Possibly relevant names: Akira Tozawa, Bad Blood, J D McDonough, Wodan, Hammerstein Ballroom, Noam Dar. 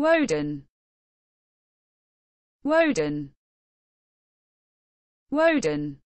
Wodan, Wodan, Wodan.